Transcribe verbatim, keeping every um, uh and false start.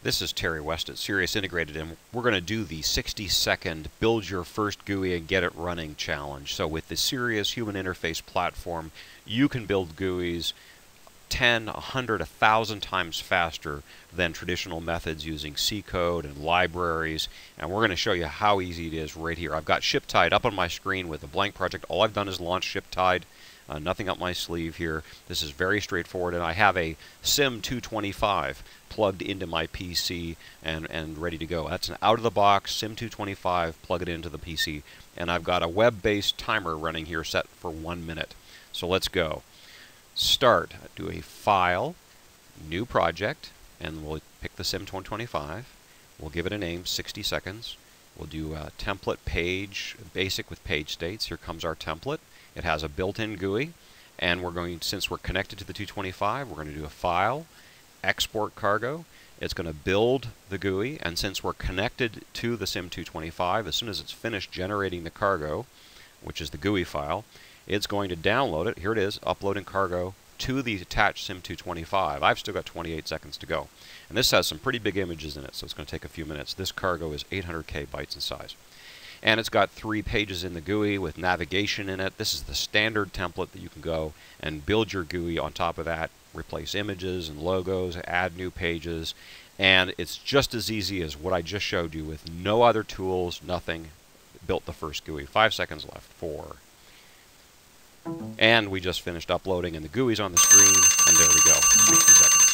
This is Terry West at Sirius Integrated, and we're going to do the sixty second Build Your First G U I and Get It Running challenge. So with the Sirius Human Interface Platform, you can build G U Is ten, a hundred, a thousand times faster than traditional methods using C code and libraries, and we're going to show you how easy it is right here. I've got ShipTide up on my screen with a blank project. All I've done is launch ShipTide. Uh, nothing up my sleeve here. This is very straightforward, and I have a SIM two twenty-five plugged into my P C and, and ready to go. That's an out-of-the-box SIM two twenty-five, plug it into the P C, and I've got a web-based timer running here set for one minute. So let's go. Start. Do a File, New Project, and we'll pick the SIM two twenty-five. We'll give it a name, sixty seconds. We'll do a template page, basic with page states. Here comes our template. It has a built-in G U I, and we're going, since we're connected to the two twenty-five, we're going to do a File, Export Cargo. It's going to build the G U I, and since we're connected to the SIM two twenty-five, as soon as it's finished generating the cargo, which is the G U I file, it's going to download it. Here it is, uploading cargo to the attached SIM two twenty-five. I've still got twenty-eight seconds to go. And this has some pretty big images in it, so it's going to take a few minutes. This cargo is eight hundred K bytes in size. And it's got three pages in the G U I with navigation in it. This is the standard template that you can go and build your G U I on top of that, replace images and logos, add new pages. And it's just as easy as what I just showed you with no other tools, nothing. Built the first G U I. Five seconds left. Four. And we just finished uploading, and the G U I's on the screen, and there we go. sixty seconds.